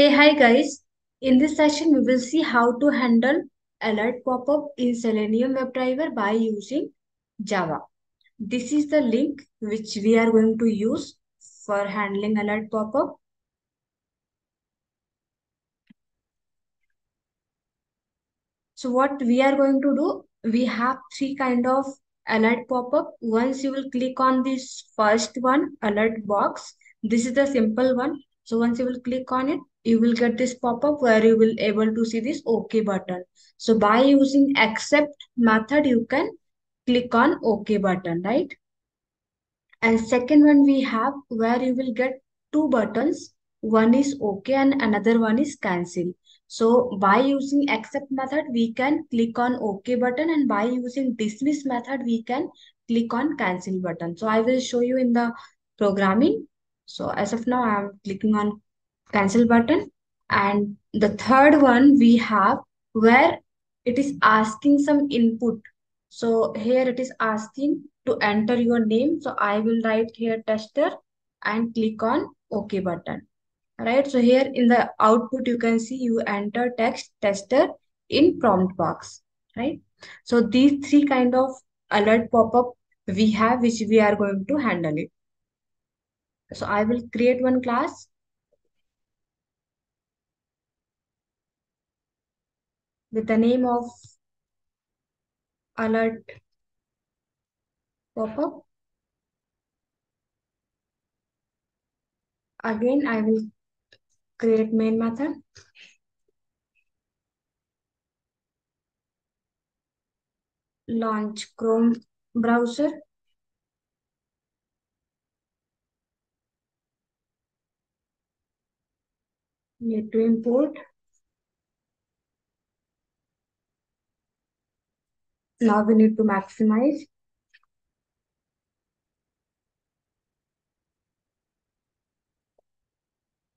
Hey, hi guys. In this session, we will see how to handle alert pop-up in Selenium WebDriver by using Java. This is the link which we are going to use for handling alert pop-up. So what we are going to do, we have three kind of alert pop-up. Once you will click on this first one, alert box. This is the simple one. So once you will click on it, you will get this pop-up where you will able to see this OK button. So by using accept method, you can click on OK button, right? And second one we have where you will get two buttons. One is OK and another one is cancel. So by using accept method, we can click on OK button, and by using dismiss method, we can click on cancel button. So I will show you in the programming. So as of now, I am clicking on cancel button. And the third one we have where it is asking some input. So here it is asking to enter your name. So I will write here tester and click on OK button. All right. So here in the output, you can see you enter text tester in prompt box, right? So these three kind of alert pop-up we have, which we are going to handle it. So I will create one class. With the name of alert pop-up. Again, I will create main method. Launch Chrome browser. Need to import. Now we need to maximize.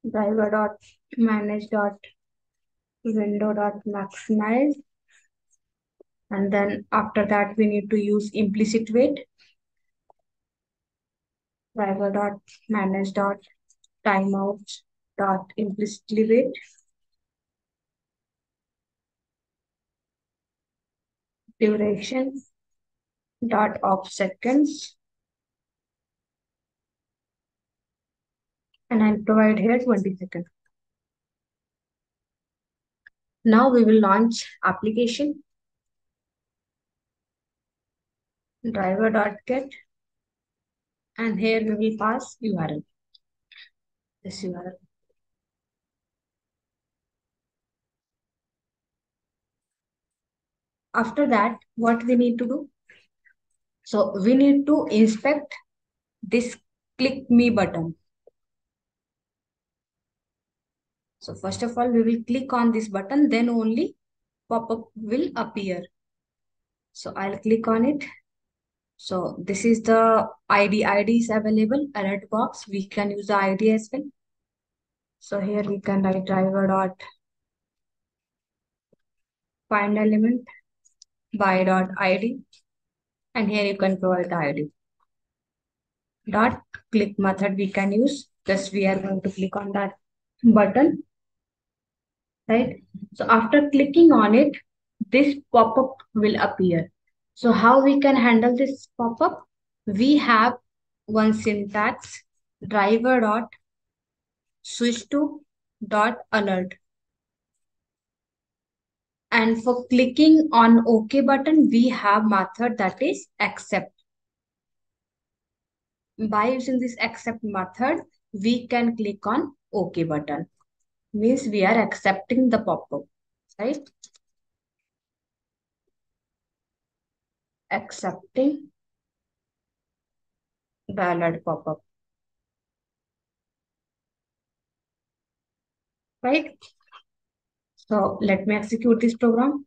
Driver.manage.window.maximize. And then after that, we need to use implicit wait. Driver.manage.timeout.implicitly wait. Duration.of seconds, and I'll provide here 20 seconds. Now we will launch application. Driver.get, and here we will pass URL. This URL. After that, what we need to do? So we need to inspect this click me button. So first of all, we will click on this button, then only pop-up will appear. So I'll click on it. So this is the ID. ID is available, alert box. We can use the ID as well. So here we can write driver.find element. by.id, and here you can provide the id. .click method we can use, just we are going to click on that button, right? So after clicking on it, this pop-up will appear. So how we can handle this pop-up? We have one syntax, driver.switch to .alert. And for clicking on OK button, we have method that is accept. By using this accept method, we can click on OK button. Means we are accepting the pop-up, right? Accepting the alert pop-up, right? So let me execute this program.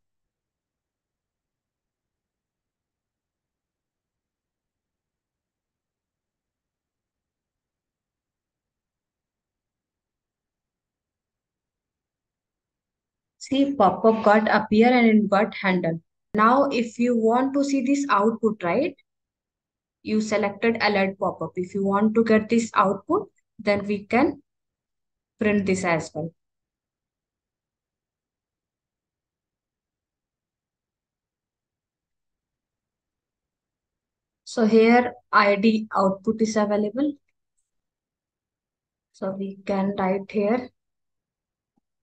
See, pop-up got appear and it got handled. Now, if you want to see this output, right? You selected alert pop-up. If you want to get this output, then we can print this as well. So here id output is available. So we can write here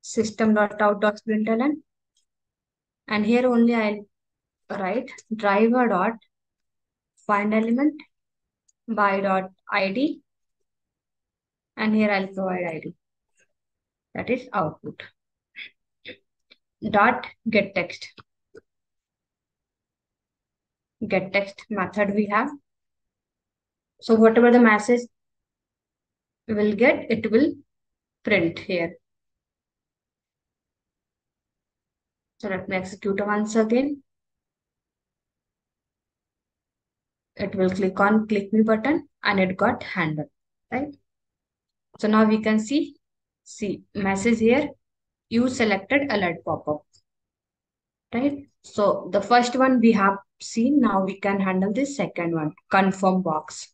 system.out.println, and here only I'll write driver.findElement by.id, and here I'll provide id, that is output. Dot get text. Get text method we have. So whatever the message we will get, it will print here. So let me execute once again. It will click on click me button, and it got handled, right? So now we can see message here. You selected alert pop-up, right? So the first one we have seen. Now we can handle this second one, confirm box.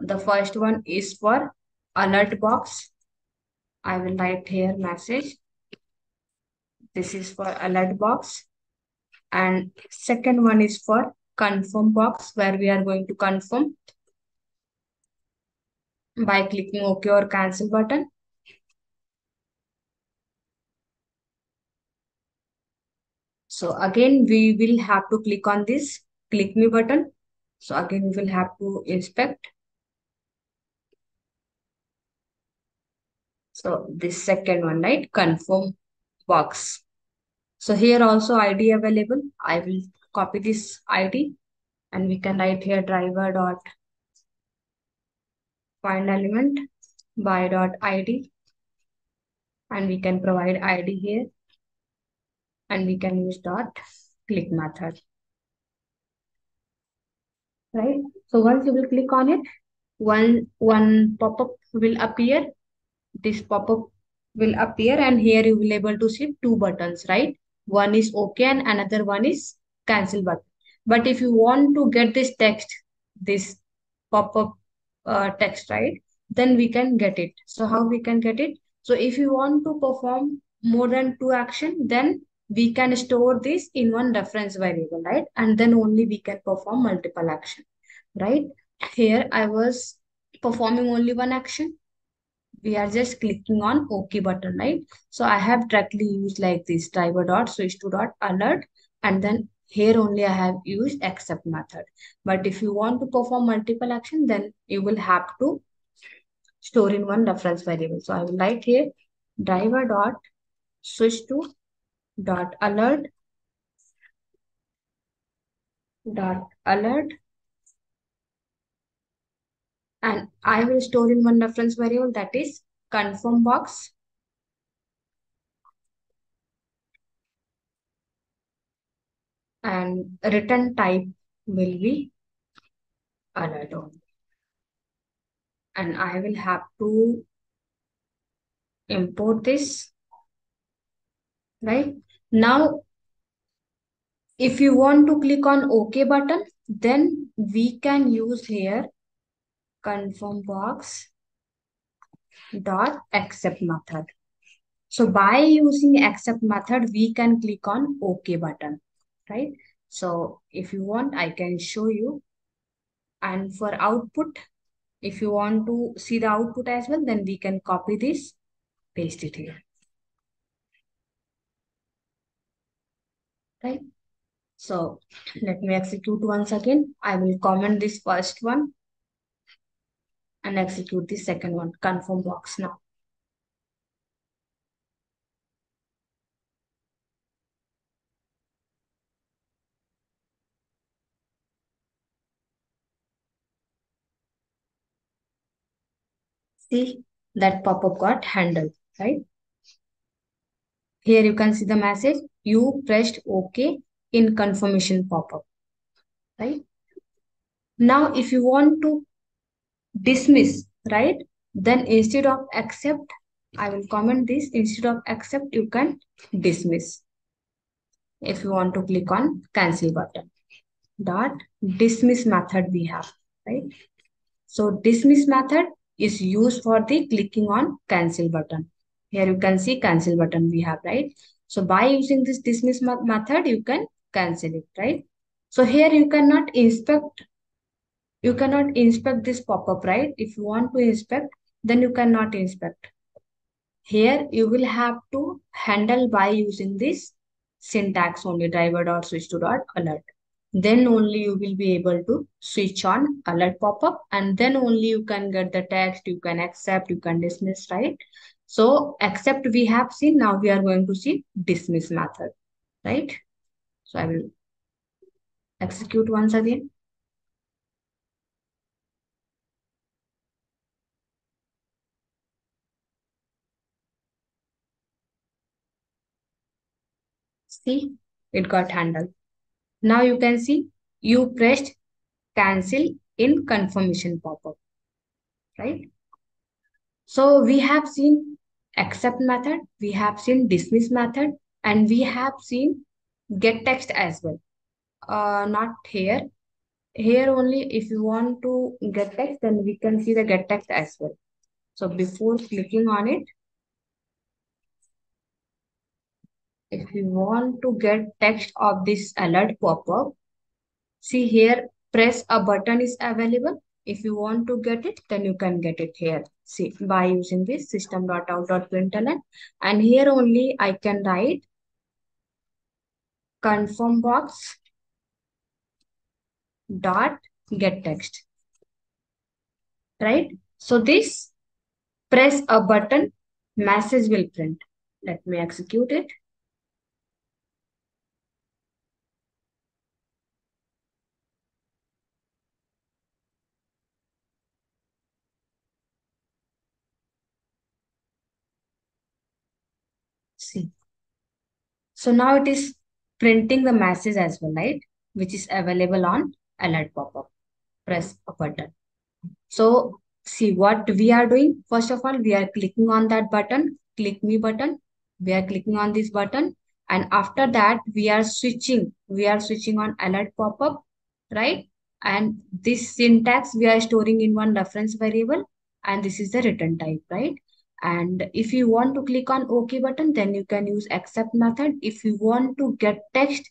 The first one is for alert box. I will write here message. This is for alert box. And second one is for confirm box, where we are going to confirm by clicking OK or cancel button. So again, we will have to click on this click me button. So again, we will have to inspect. So this second one, right? Confirm box. So here also ID available. I will copy this ID, and we can write here driver.findElement by.id, and we can provide ID here. And we can use dot click method, right? So once you will click on it, one pop-up will appear. This pop-up will appear, and here you will able to see two buttons, right? One is OK and another one is cancel button. But if you want to get this text, this pop-up text, right? Then we can get it. So how we can get it? So if you want to perform more than two actions, then we can store this in one reference variable, right? And then only we can perform multiple action, right? Here I was performing only one action. We are just clicking on OK button, right? So I have directly used like this driver.switch to.alert, and then here only I have used accept method. But if you want to perform multiple action, then you will have to store in one reference variable. So I will write here driver.switch to.alert, and I will store in one reference variable, that is confirm box. And return type will be alert only. And I will have to import this. Right now, if you want to click on OK button, then we can use here confirm box dot accept method. So by using accept method, we can click on OK button, right? So if you want, I can show you. And for output, if you want to see the output as well, then we can copy this, paste it here. Right. So let me execute once again. I will comment this first one and execute the second one, confirm box now. See, that pop-up got handled, right? Here you can see the message, you pressed OK in confirmation pop-up, right? Now, if you want to dismiss, right? Then instead of accept, I will comment this. Instead of accept, you can dismiss. If you want to click on cancel button, dot dismiss method we have, right? So dismiss method is used for the clicking on cancel button. Here you can see cancel button we have, right? So by using this dismiss method, you can cancel it, right? So here you cannot inspect. You cannot inspect this pop-up, right? If you want to inspect, then you cannot inspect. Here you will have to handle by using this syntax only, driver.switch to .alert. Then only you will be able to switch on alert pop-up, and then only you can get the text, you can accept, you can dismiss, right? So accept we have seen, now we are going to see dismiss method, right? So I will execute once again. See, it got handled. Now you can see you pressed cancel in confirmation pop-up, right? So we have seen accept method, we have seen dismiss method, and we have seen get text as well. Not here. Here only if you want to get text, then we can see the get text as well. So before clicking on it, if you want to get text of this alert pop-up, see here, press a button is available. If you want to get it, then you can get it here. See, by using this system.out.println, and here only I can write confirm box dot get text, right? So this press a button message will print. Let me execute it. See. So now it is printing the message as well, right? Which is available on alert pop-up. Press a button. So see what we are doing. First of all, we are clicking on that button, click me button. We are clicking on this button. And after that, we are switching on alert pop-up, right? And this syntax we are storing in one reference variable. And this is the return type, right? And if you want to click on OK button, then you can use accept method. If you want to get text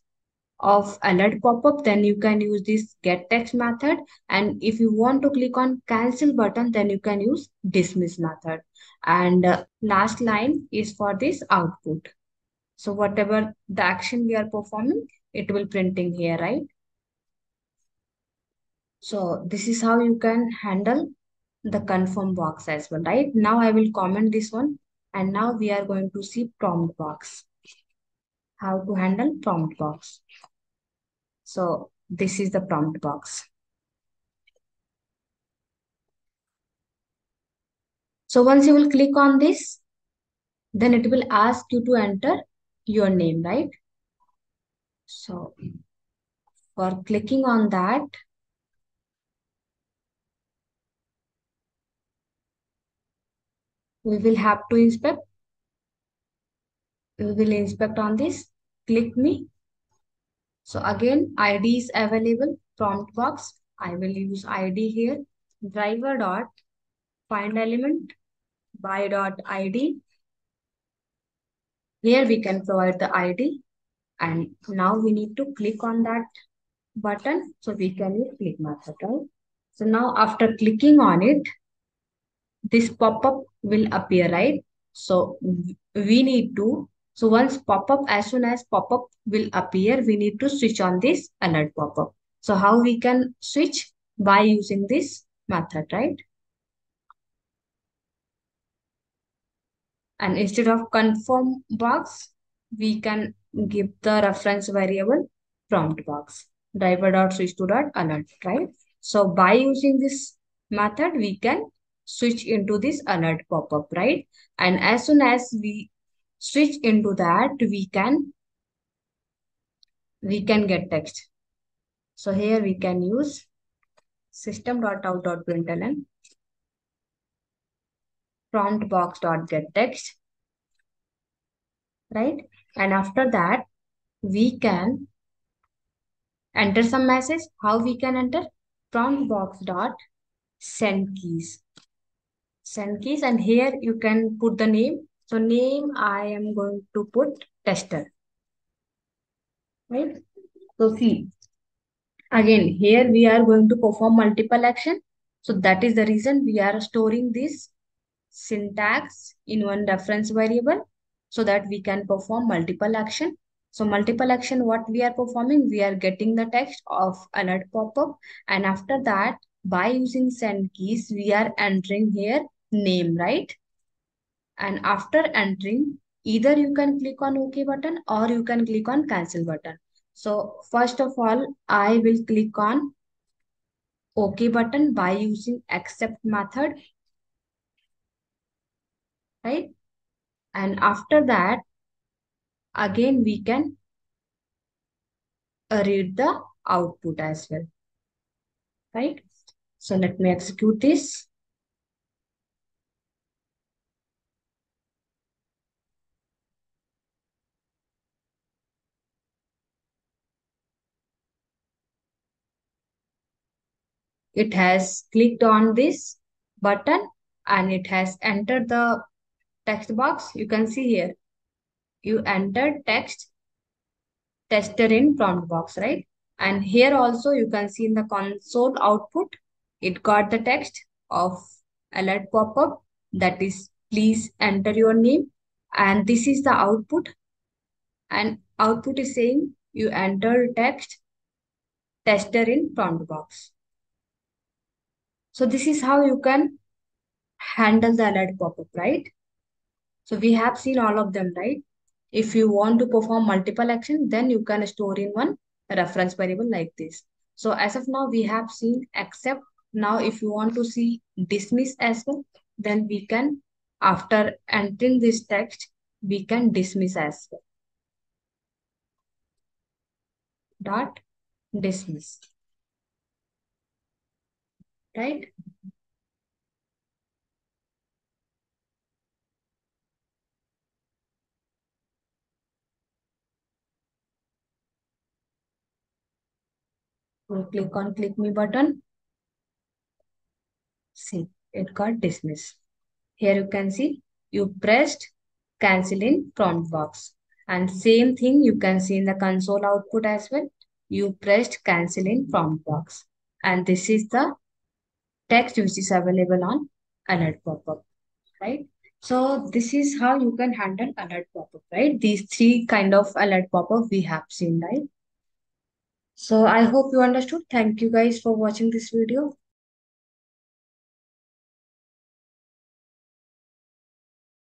of alert pop-up, then you can use this get text method. And if you want to click on cancel button, then you can use dismiss method. And last line is for this output. So whatever the action we are performing, it will printing here, right? So this is how you can handle the confirm box as well, right? Now I will comment this one, and now we are going to see prompt box. How to handle prompt box. So this is the prompt box. So once you will click on this, then it will ask you to enter your name, right? So for clicking on that, we will have to inspect. We will inspect on this. Click me. So again, ID is available. Prompt box. I will use ID here. Driver dot find element by dot ID. Here we can provide the ID, and now we need to click on that button. So we can use click method, right? So now after clicking on it, this pop-up will appear, right? So we need to, so once pop-up, as soon as pop-up will appear, we need to switch on this alert pop-up. So how we can switch? By using this method, right? And instead of confirm box, we can give the reference variable prompt box, driver.switch to .alert, right? So by using this method, we can switch into this alert pop-up, right? And as soon as we switch into that, we can get text. So here we can use system.out.println, prompt box.getText, right? And after that, we can enter some message. How we can enter? Prompt box.sendKeys. Send keys, and here you can put the name. So name, I am going to put tester, right? So see, Again, here we are going to perform multiple action. So that is the reason we are storing this syntax in one reference variable so that we can perform multiple action. So multiple action, what we are performing, we are getting the text of alert pop-up. And after that, by using send keys, we are entering here name, right? And after entering, either you can click on OK button or you can click on cancel button. So first of all, I will click on OK button by using accept method, right? And after that, again, we can read the output as well, right? So let me execute this. It has clicked on this button and it has entered the text box. You can see here. You entered text tester in prompt box, right? And here also you can see in the console output, it got the text of alert pop-up, that is, please enter your name. And this is the output. And output is saying you entered text tester in prompt box. So this is how you can handle the alert pop-up, right? So we have seen all of them, right? If you want to perform multiple actions, then you can store in one reference variable like this. So as of now, we have seen accept. Now, if you want to see dismiss as well, then we can, after entering this text, we can dismiss as well. Dot dismiss. Right? We'll click on click me button. See, it got dismissed. Here you can see you pressed cancel in prompt box. And same thing you can see in the console output as well. You pressed cancel in prompt box. And this is the text which is available on alert pop-up, right? So this is how you can handle alert pop-up, right? These three kind of alert pop-up we have seen, right? So I hope you understood. Thank you guys for watching this video.